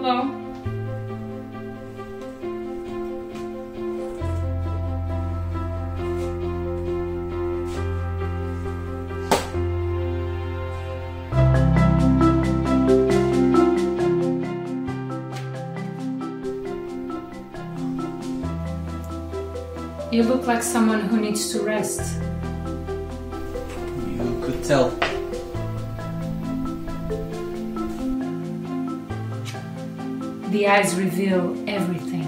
Hello. You look like someone who needs to rest. You could tell. The eyes reveal everything.